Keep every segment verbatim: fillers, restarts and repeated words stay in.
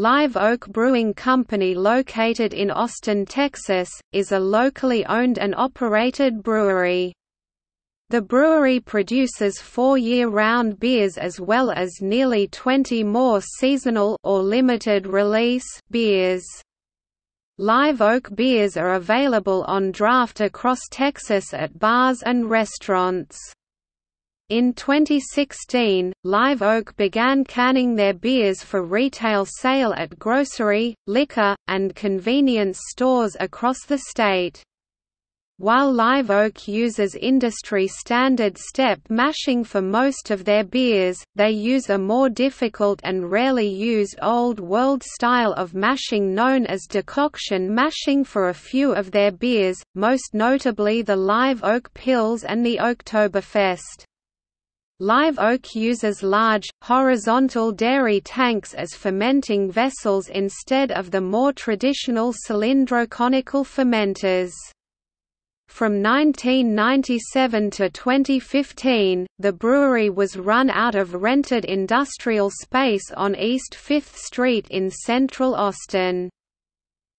Live Oak Brewing Company, located in Austin, Texas, is a locally owned and operated brewery. The brewery produces four year-round beers as well as nearly twenty more seasonal or limited-release beers. Live Oak beers are available on draft across Texas at bars and restaurants. In twenty sixteen, Live Oak began canning their beers for retail sale at grocery, liquor, and convenience stores across the state. While Live Oak uses industry-standard step mashing for most of their beers, they use a more difficult and rarely used old-world style of mashing known as decoction mashing for a few of their beers, most notably the Live Oak Pilz and the Oaktoberfest. Live Oak uses large, horizontal dairy tanks as fermenting vessels instead of the more traditional cylindroconical fermenters. From nineteen ninety-seven to twenty fifteen, the brewery was run out of rented industrial space on East Fifth Street in central Austin.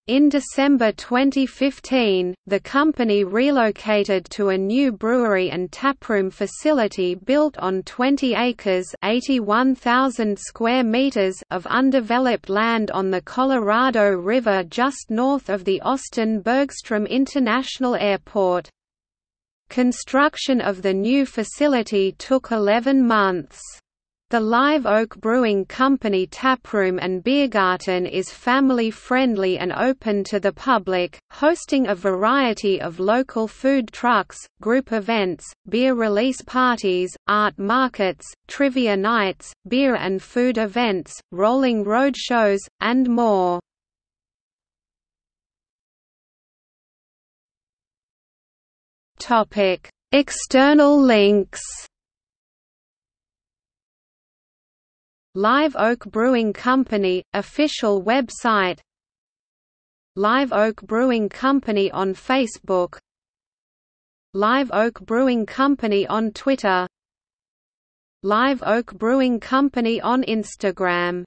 In December twenty fifteen, the company relocated to a new brewery and taproom facility built on twenty acres (eighty-one thousand square meters) of undeveloped land on the Colorado River just north of the Austin-Bergstrom International Airport. Construction of the new facility took eleven months. The Live Oak Brewing Company taproom and beergarten is family-friendly and open to the public, hosting a variety of local food trucks, group events, beer release parties, art markets, trivia nights, beer and food events, rolling road shows, and more. External links. Live Oak Brewing Company – official website. Live Oak Brewing Company on Facebook. Live Oak Brewing Company on Twitter. Live Oak Brewing Company on Instagram.